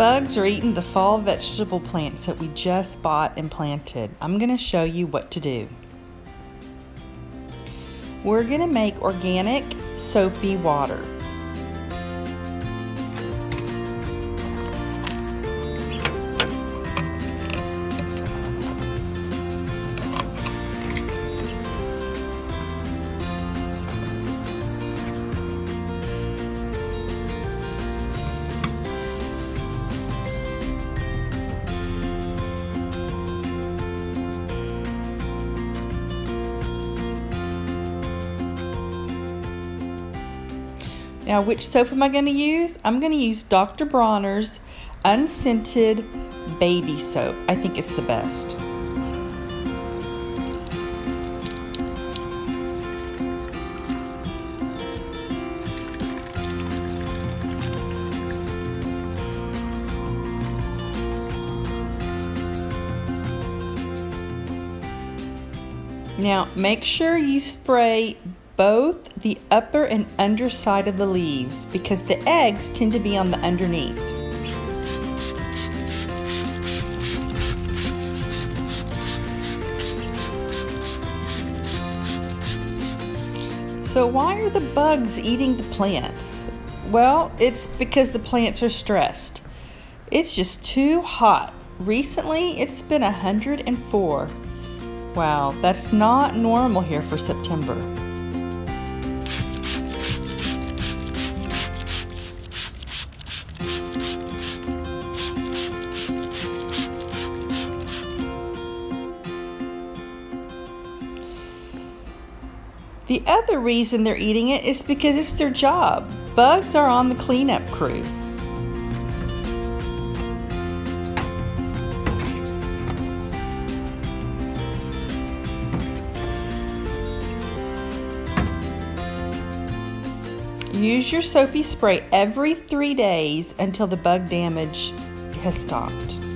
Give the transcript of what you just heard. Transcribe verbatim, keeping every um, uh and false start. Bugs are eating the fall vegetable plants that we just bought and planted. I'm going to show you what to do. We're going to make organic soapy water. Now, which soap am I going to use? I'm going to use Doctor Bronner's unscented baby soap. I think it's the best. Now, make sure you spray both the upper and underside of the leaves because the eggs tend to be on the underneath. So why are the bugs eating the plants? Well, it's because the plants are stressed. It's just too hot. Recently, it's been one hundred and four. Wow, that's not normal here for September. The other reason they're eating it is because it's their job. Bugs are on the cleanup crew. Use your soapy spray every three days until the bug damage has stopped.